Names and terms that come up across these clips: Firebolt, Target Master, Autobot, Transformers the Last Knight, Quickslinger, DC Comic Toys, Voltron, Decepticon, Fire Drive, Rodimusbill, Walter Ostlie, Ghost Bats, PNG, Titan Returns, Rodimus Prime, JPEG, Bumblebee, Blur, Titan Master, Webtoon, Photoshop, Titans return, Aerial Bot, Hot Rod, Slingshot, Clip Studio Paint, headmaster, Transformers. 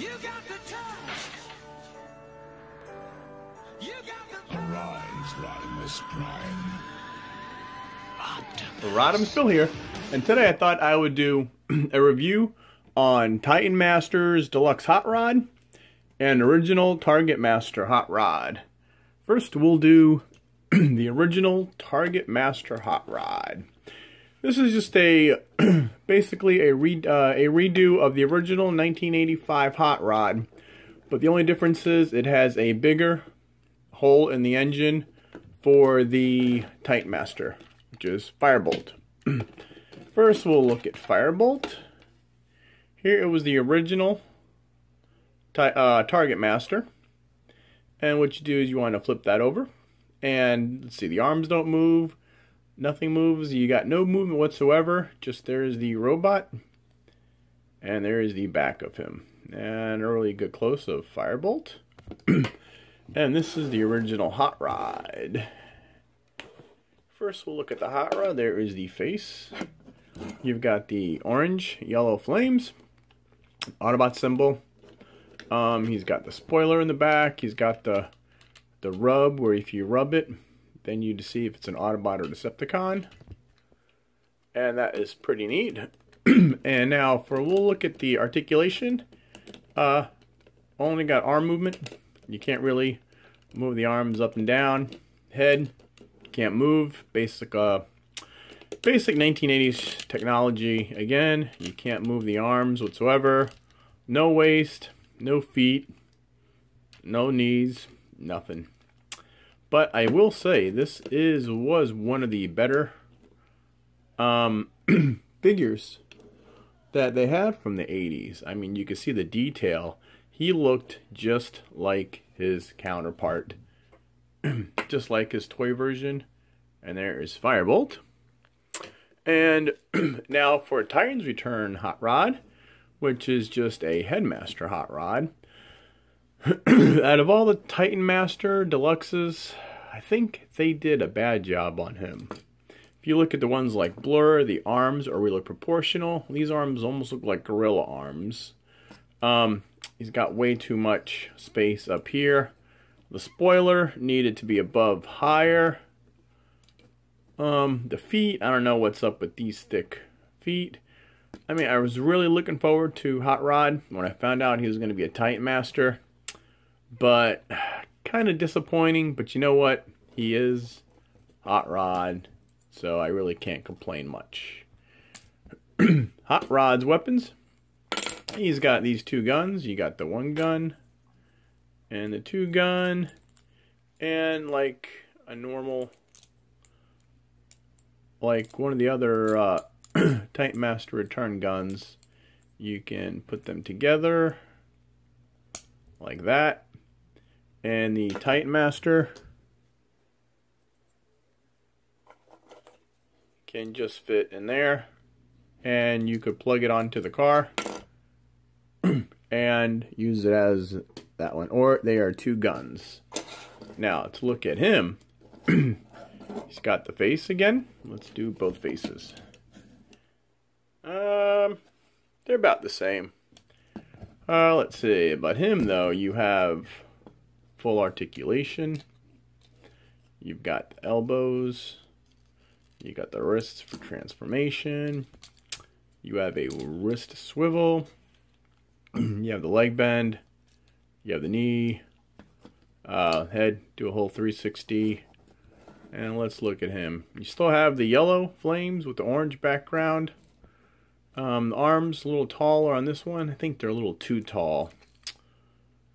You got the touch. You got the Arise, Rodimus Prime. Rodimusbill here, and today I thought I would do a review on Titan Master's Deluxe Hot Rod and Original Target Master Hot Rod. First, we'll do the Original Target Master Hot Rod. This is just basically a redo of the original 1985 Hot Rod, but the only difference is it has a bigger hole in the engine for the Titan Master, which is Firebolt. First, we'll look at Firebolt. Here it was the original Target Master, and what you do is you want to flip that over, and let's see, the arms don't move, nothing moves, you got no movement whatsoever, just there's the robot, and there is the back of him, and a really good close of Firebolt. And this is the original Hot Rod. First, we'll look at the Hot Rod. There is the face. You've got the orange, yellow flames, Autobot symbol. He's got the spoiler in the back. He's got the rub, where if you rub it, then you see if it's an Autobot or Decepticon. And that is pretty neat. And now we'll look at the articulation. Only got arm movement. You can't really move the arms up and down. Head. Can't move. Basic 1980s technology again. You can't move the arms whatsoever. No waist, no feet, no knees, nothing. But I will say this was one of the better figures that they had from the 80s. I mean, you can see the detail. He looked just like his counterpart. Just like his toy version. And there is Firebolt. And now for Titans Return Hot Rod, which is just a Headmaster Hot Rod. Out of all the Titan Master Deluxes, I think they did a bad job on him. If you look at the ones like Blur, the arms are really proportional. These arms almost look like gorilla arms. He's got way too much space up here. The spoiler needed to be above higher. The feet, I don't know what's up with these thick feet. I mean, I was really looking forward to Hot Rod when I found out he was going to be a Titan Master. But, kind of disappointing, but you know what? He is Hot Rod, so I really can't complain much. Hot Rod's weapons. He's got these two guns. You got the one gun and the two gun, and like a normal, like one of the other Titan Master Return guns. You can put them together like that, and the Titan Master can just fit in there, and you could plug it onto the car and use it as that one, or they are two guns. Now let's look at him. He's got the face again. Let's do both faces. They're about the same. Let's see about him though. You have full articulation. You've got the elbows. You got the wrists for transformation. You have a wrist swivel. You have the leg bend. You have the knee, head, do a whole 360, and let's look at him. You still have the yellow flames with the orange background. The arms a little taller on this one. I think they're a little too tall,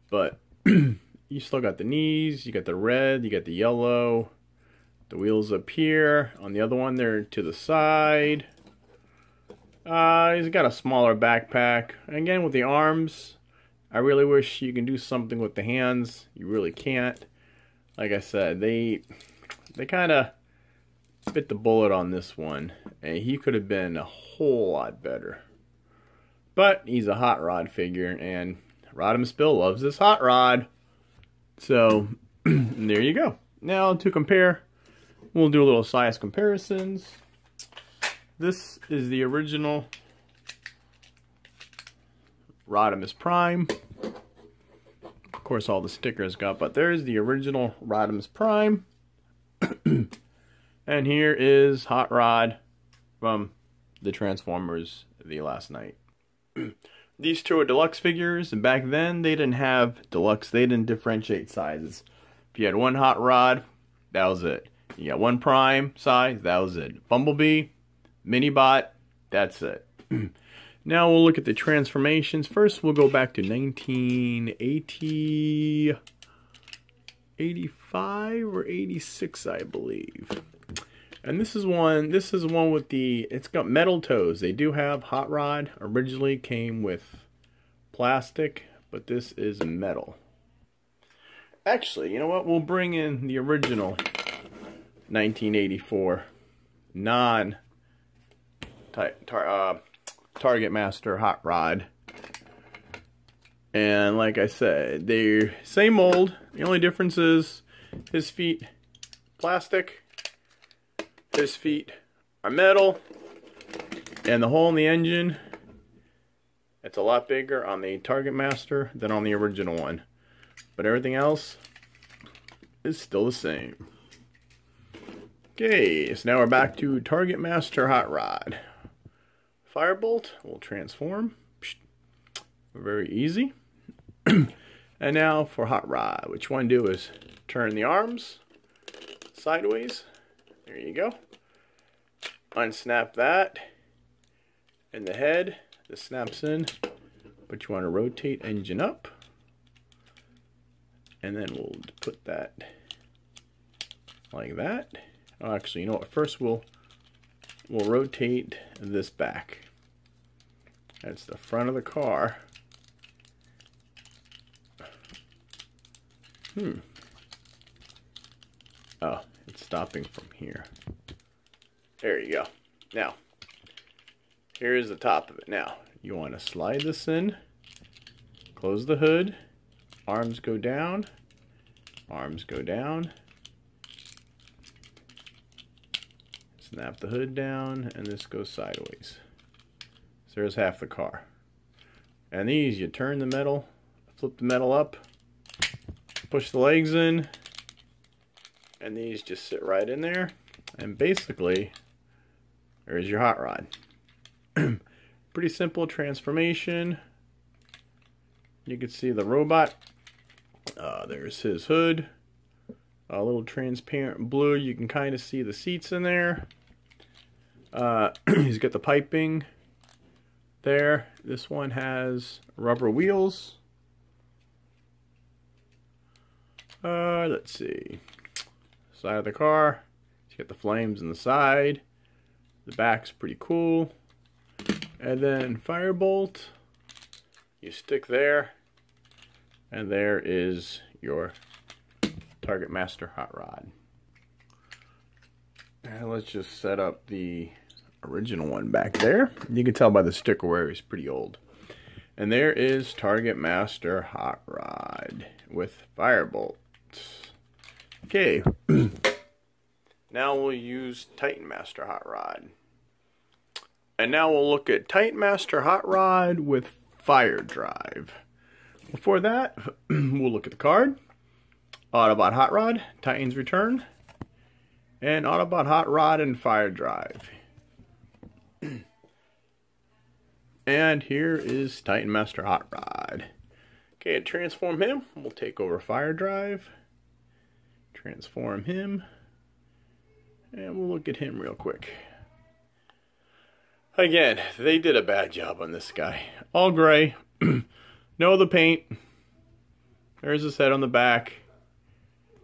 but you still got the knees, you got the red, you got the yellow, the wheels up here. On the other one, they're to the side. He's got a smaller backpack. Again, with the arms, I really wish you can do something with the hands. You really can't. Like I said, they kind of bit the bullet on this one. And he could have been a whole lot better. But he's a Hot Rod figure, and Rodimusbill loves this Hot Rod. So, there you go. Now, to compare, we'll do a little size comparisons. This is the original Rodimus Prime. course all the stickers got, but there's the original Rodimus Prime. And here is Hot Rod from the Transformers the Last Knight. These two are deluxe figures, and back then they didn't have deluxe, they didn't differentiate sizes. If you had one Hot Rod, that was it. You got one Prime size, that was it. Bumblebee, Minibot, that's it. Now we'll look at the transformations. First we'll go back to 1980... 85 or 86, I believe. And this is one with the, it's got metal toes. They do have Hot Rod. Originally came with plastic, but this is metal. Actually, you know what? We'll bring in the original 1984 Target Master Hot Rod. And like I said, they're same mold. The only difference is his feet plastic, his feet are metal, and the hole in the engine, it's a lot bigger on the Target Master than on the original one. But everything else is still the same. Okay, so now we're back to Target Master Hot Rod. Firebolt will transform. Very easy. And now for Hot Rod, what you want to do is turn the arms sideways. There you go. Unsnap that. And the head, this snaps in. But you want to rotate engine up. And then we'll put that like that. Oh, actually, you know what? First we'll rotate this back. That's the front of the car. Oh, it's stopping from here. There you go. Now, here is the top of it. Now, you want to slide this in, close the hood, arms go down, arms go down, snap the hood down, and this goes sideways. So there's half the car. And these, you turn the metal, flip the metal up, push the legs in, and these just sit right in there, and basically there's your Hot Rod. Pretty simple transformation. You can see the robot, there's his hood, a little transparent blue. You can kind of see the seats in there. He's got the piping there. This one has rubber wheels. Let's see. Side of the car. You get the flames in the side. The back's pretty cool. And then Firebolt. You stick there. And there is your Target Master Hot Rod. And let's just set up the original one back there. You can tell by the sticker where it's pretty old. And there is Target Master Hot Rod with Firebolt. Okay, now we'll use Titan Master Hot Rod. And now we'll look at Titan Master Hot Rod with Fire Drive. Before that, we'll look at the card. Autobot Hot Rod, Titans Return, and Autobot Hot Rod and Fire Drive. And here is Titan Master Hot Rod. Okay, to transform him, we'll take over Fire Drive. Transform him, and we'll look at him real quick. Again, they did a bad job on this guy. All gray, no other paint. There's his head on the back.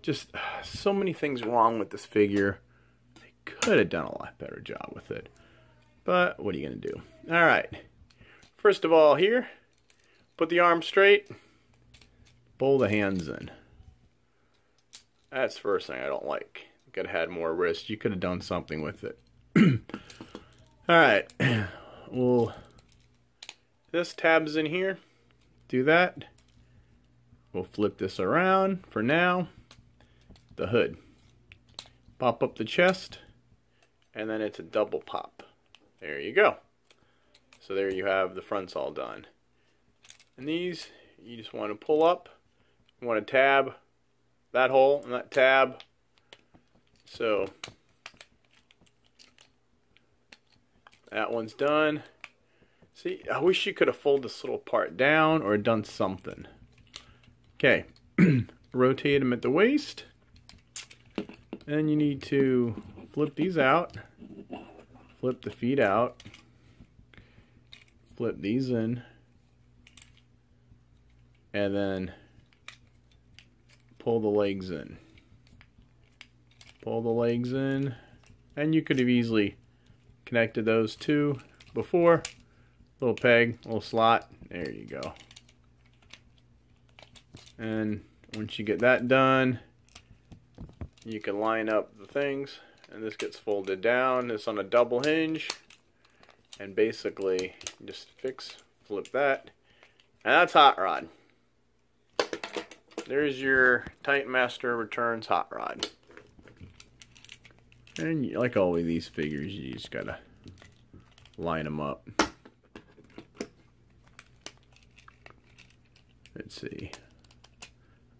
Just so many things wrong with this figure. They could have done a lot better job with it, but what are you gonna do? All right. First of all, here, put the arm straight. Pull the hands in. That's the first thing I don't like. You could have had more wrist. You could have done something with it. Alright. Well, this tab's in here. Do that. We'll flip this around for now. The hood. Pop up the chest. And then it's a double pop. There you go. So there you have the fronts all done. And these, you just want to pull up. You want to tab that hole and that tab. So that one's done. See, I wish you could have folded this little part down or done something. Okay, rotate them at the waist. And you need to flip these out, flip the feet out, flip these in, and then pull the legs in. Pull the legs in, and you could have easily connected those two before. Little peg, little slot, there you go. And once you get that done, you can line up the things, and this gets folded down. It's on a double hinge, and basically just flip that, and that's Hot Rod. There's your Titan Master Returns Hot Rod. And you, like all of these figures, you just gotta line them up. Let's see.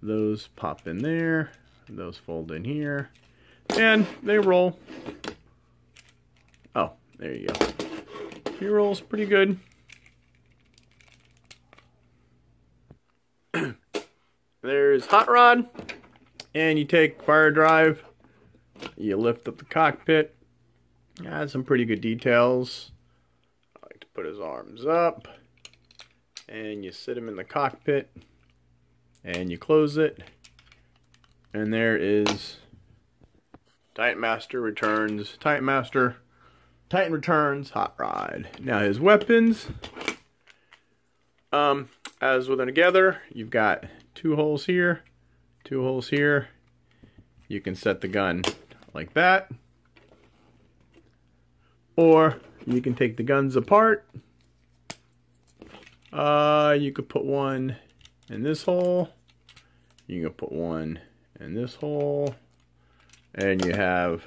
Those pop in there. Those fold in here. And they roll. Oh, there you go. He rolls pretty good. There's Hot Rod. And you take Fire Drive. You lift up the cockpit. Add some pretty good details. I like to put his arms up. And you sit him in the cockpit. And you close it. And there is Titan Master Returns. Titan Returns Hot Rod. Now his weapons. As with them together, you've got two holes here, two holes here. You can set the gun like that. Or you can take the guns apart. You could put one in this hole. You can put one in this hole, and you have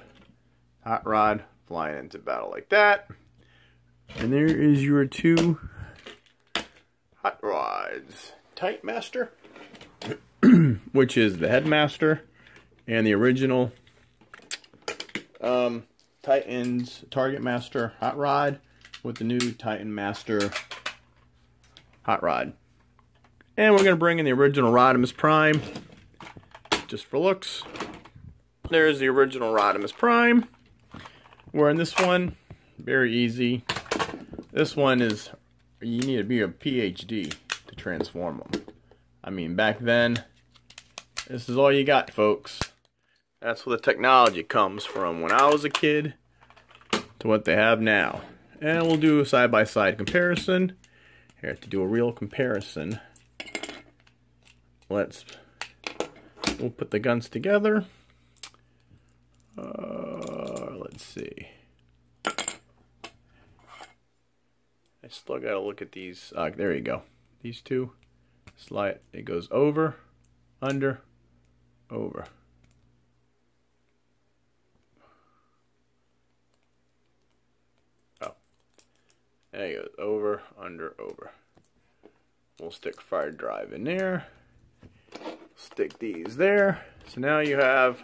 Hot Rod flying into battle like that. And there is your two Hot Rods. Titan Master, which is the headmaster, and the original Titan's Target Master Hot Rod with the new Titan Master Hot Rod. And we're going to bring in the original Rodimus Prime. Just for looks. There's the original Rodimus Prime. We're in this one. Very easy. This one is, you need to be a PhD to transform them. I mean, back then, this is all you got, folks. That's where the technology comes from when I was a kid to what they have now. And we'll do a side-by-side comparison. Here, I have to do a real comparison. We'll put the guns together. Let's see. I still gotta look at these. There you go. These two. Slide. It goes over, under, over. Oh. There it goes. Over, under, over. We'll stick Fire Drive in there. Stick these there. So now you have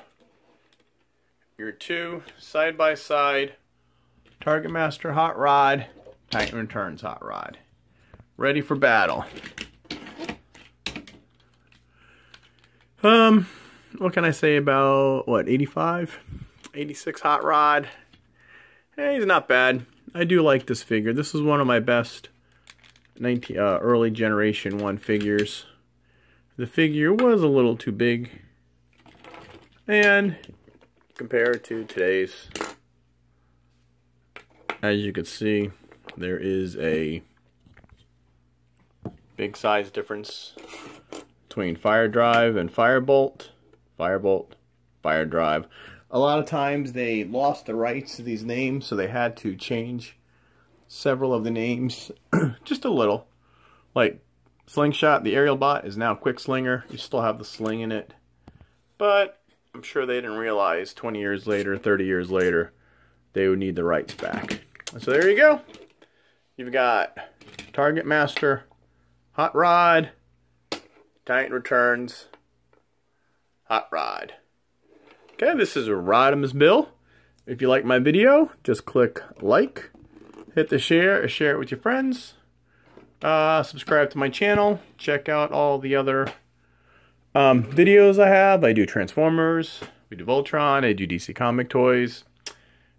your two side-by-side Target Master Hot Rod, Titan Returns Hot Rod. Ready for battle. What can I say about, what, 85? 86 Hot Rod. Hey, he's not bad. I do like this figure. This is one of my best early generation 1 figures. The figure was a little too big, and compared to today's, as you can see, there is a big size difference between Fire Drive and Firebolt. Fire Drive. A lot of times they lost the rights to these names, so they had to change several of the names just a little, like Slingshot, the Aerial Bot, is now Quickslinger. You still have the sling in it. But I'm sure they didn't realize 20 years later, 30 years later, they would need the rights back. So there you go. You've got Target Master, Hot Rod, Titan Returns, Hot Rod. Okay, this is a Rodimusbill. If you like my video, just click like, hit the share, or share it with your friends. Subscribe to my channel. Check out all the other videos I have. I do Transformers, we do Voltron, I do DC Comic Toys.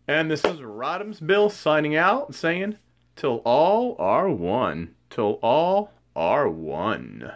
And this is Rodimusbill signing out, saying, till all are one. Till all are one.